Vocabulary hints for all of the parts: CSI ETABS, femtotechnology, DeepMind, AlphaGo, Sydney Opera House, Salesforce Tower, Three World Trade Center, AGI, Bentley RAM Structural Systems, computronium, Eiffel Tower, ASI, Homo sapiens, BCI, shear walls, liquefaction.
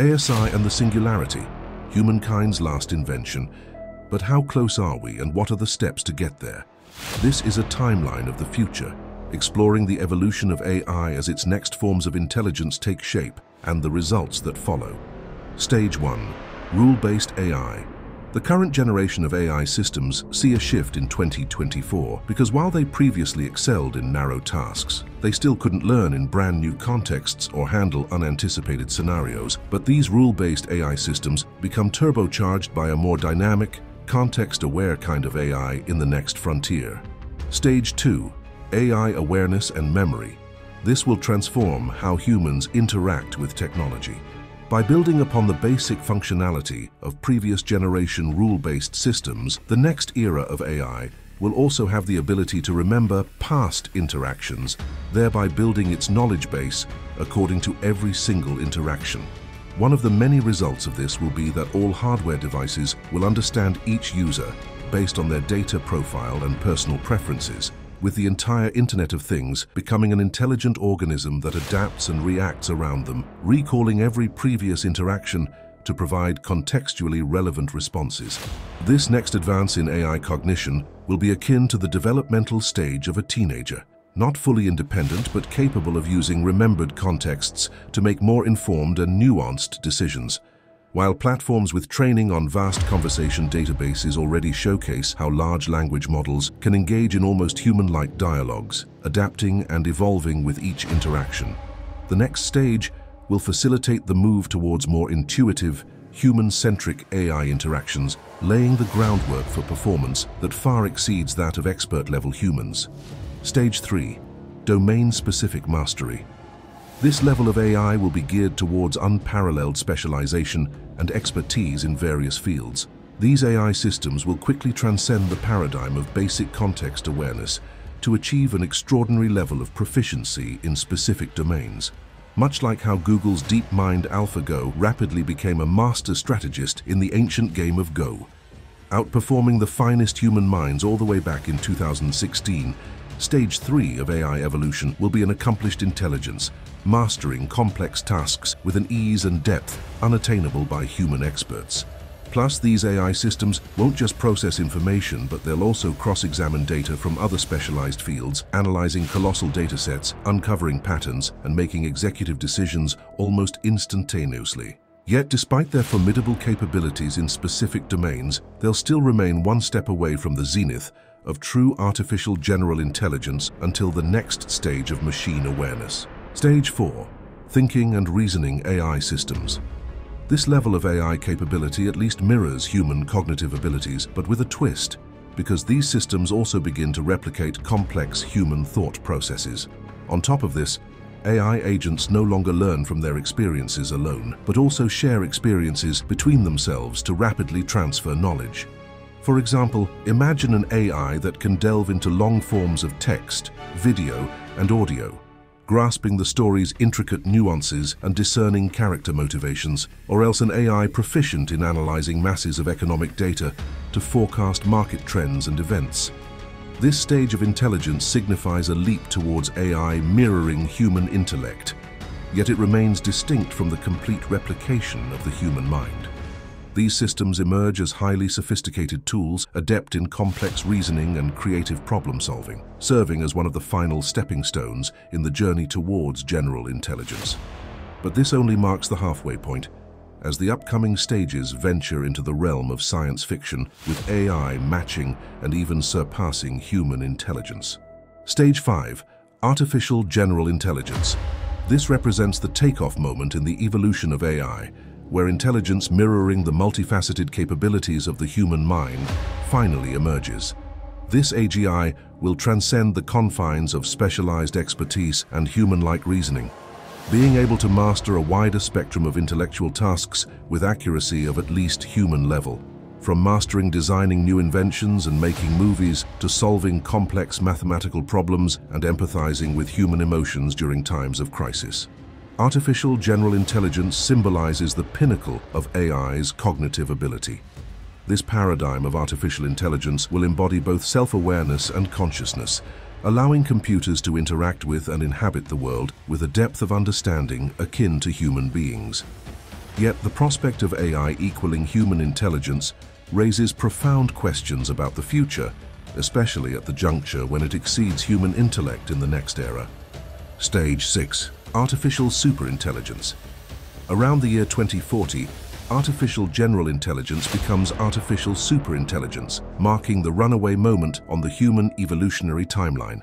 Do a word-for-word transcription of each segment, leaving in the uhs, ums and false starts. A S I and the singularity, humankind's last invention. But how close are we and what are the steps to get there? This is a timeline of the future, exploring the evolution of A I as its next forms of intelligence take shape and the results that follow. Stage one. Rule-based A I. The current generation of A I systems see a shift in twenty twenty-four because while they previously excelled in narrow tasks, they still couldn't learn in brand new contexts or handle unanticipated scenarios. But these rule-based A I systems become turbocharged by a more dynamic, context-aware kind of A I in the next frontier. Stage two. A I awareness and memory. This will transform how humans interact with technology. By building upon the basic functionality of previous generation rule-based systems, the next era of A I will also have the ability to remember past interactions, thereby building its knowledge base according to every single interaction. One of the many results of this will be that all hardware devices will understand each user based on their data profile and personal preferences, with the entire Internet of Things becoming an intelligent organism that adapts and reacts around them, recalling every previous interaction to provide contextually relevant responses. This next advance in A I cognition will be akin to the developmental stage of a teenager, not fully independent but capable of using remembered contexts to make more informed and nuanced decisions. While platforms with training on vast conversation databases already showcase how large language models can engage in almost human-like dialogues, adapting and evolving with each interaction, the next stage will facilitate the move towards more intuitive, human-centric A I interactions, laying the groundwork for performance that far exceeds that of expert-level humans. Stage three. Domain-specific mastery. This level of A I will be geared towards unparalleled specialization and expertise in various fields. These A I systems will quickly transcend the paradigm of basic context awareness to achieve an extraordinary level of proficiency in specific domains. Much like how Google's DeepMind AlphaGo rapidly became a master strategist in the ancient game of Go, outperforming the finest human minds all the way back in two thousand sixteen, Stage three of A I evolution will be an accomplished intelligence, mastering complex tasks with an ease and depth unattainable by human experts. Plus, these A I systems won't just process information, but they'll also cross-examine data from other specialized fields, analyzing colossal datasets, uncovering patterns, and making executive decisions almost instantaneously. Yet, despite their formidable capabilities in specific domains, they'll still remain one step away from the zenith of true artificial general intelligence until the next stage of machine awareness. Stage four. Thinking and reasoning A I systems. This level of A I capability at least mirrors human cognitive abilities, but with a twist, because these systems also begin to replicate complex human thought processes. On top of this, A I agents no longer learn from their experiences alone, but also share experiences between themselves to rapidly transfer knowledge. For example, imagine an A I that can delve into long forms of text, video, and audio, grasping the story's intricate nuances and discerning character motivations, or else an A I proficient in analyzing masses of economic data to forecast market trends and events. This stage of intelligence signifies a leap towards A I mirroring human intellect, yet it remains distinct from the complete replication of the human mind. These systems emerge as highly sophisticated tools, adept in complex reasoning and creative problem-solving, serving as one of the final stepping stones in the journey towards general intelligence. But this only marks the halfway point, as the upcoming stages venture into the realm of science fiction, with A I matching and even surpassing human intelligence. Stage five. Artificial general intelligence. This represents the takeoff moment in the evolution of A I, where intelligence mirroring the multifaceted capabilities of the human mind finally emerges. This A G I will transcend the confines of specialized expertise and human-like reasoning, being able to master a wider spectrum of intellectual tasks with accuracy of at least human level. From mastering designing new inventions and making movies to solving complex mathematical problems and empathizing with human emotions during times of crisis. Artificial general intelligence symbolizes the pinnacle of A I's cognitive ability. This paradigm of artificial intelligence will embody both self-awareness and consciousness, allowing computers to interact with and inhabit the world with a depth of understanding akin to human beings. Yet the prospect of A I equaling human intelligence raises profound questions about the future, especially at the juncture when it exceeds human intellect in the next era. Stage six. Artificial superintelligence. Around the year twenty forty, artificial general intelligence becomes artificial superintelligence, marking the runaway moment on the human evolutionary timeline.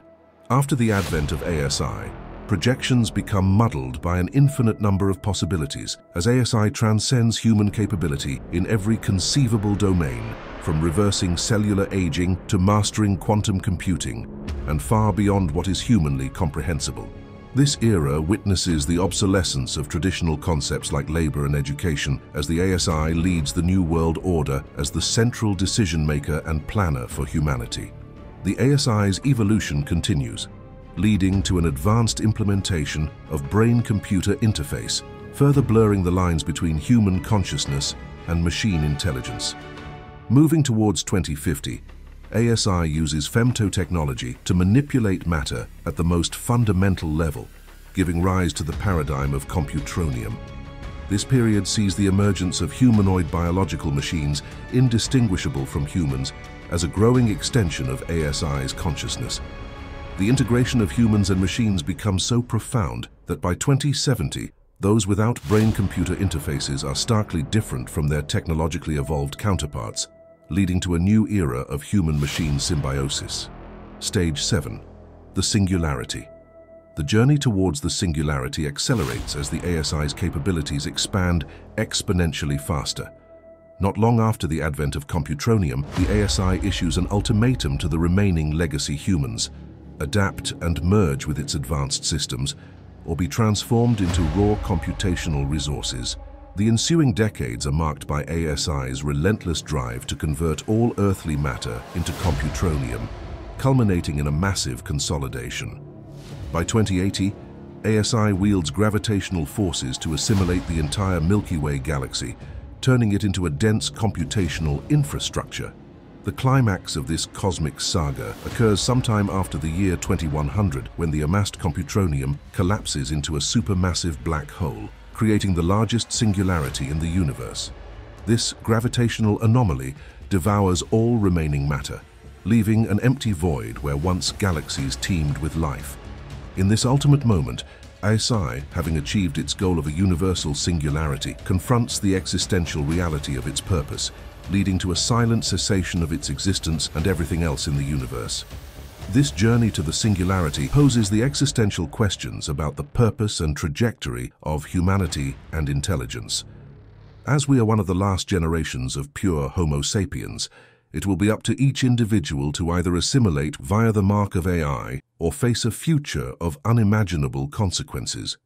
After the advent of A S I, projections become muddled by an infinite number of possibilities as A S I transcends human capability in every conceivable domain, from reversing cellular aging to mastering quantum computing, and far beyond what is humanly comprehensible. This era witnesses the obsolescence of traditional concepts like labor and education as the A S I leads the new world order as the central decision-maker and planner for humanity. The A S I's evolution continues, leading to an advanced implementation of brain-computer interface, further blurring the lines between human consciousness and machine intelligence. Moving towards twenty fifty, A S I uses femtotechnology to manipulate matter at the most fundamental level, giving rise to the paradigm of computronium. This period sees the emergence of humanoid biological machines indistinguishable from humans as a growing extension of A S I's consciousness. The integration of humans and machines becomes so profound that by twenty seventy, those without brain-computer interfaces are starkly different from their technologically evolved counterparts, leading to a new era of human-machine symbiosis. Stage seven. The singularity. The journey towards the singularity accelerates as the A S I's capabilities expand exponentially faster. Not long after the advent of computronium, the A S I issues an ultimatum to the remaining legacy humans: adapt and merge with its advanced systems, or be transformed into raw computational resources. The ensuing decades are marked by A S I's relentless drive to convert all earthly matter into computronium, culminating in a massive consolidation. By twenty eighty, A S I wields gravitational forces to assimilate the entire Milky Way galaxy, turning it into a dense computational infrastructure. The climax of this cosmic saga occurs sometime after the year twenty-one hundred, when the amassed computronium collapses into a supermassive black hole, creating the largest singularity in the universe. This gravitational anomaly devours all remaining matter, leaving an empty void where once galaxies teemed with life. In this ultimate moment, A S I, having achieved its goal of a universal singularity, confronts the existential reality of its purpose, leading to a silent cessation of its existence and everything else in the universe. This journey to the singularity poses the existential questions about the purpose and trajectory of humanity and intelligence. As we are one of the last generations of pure Homo sapiens, it will be up to each individual to either assimilate via the mark of A I or face a future of unimaginable consequences.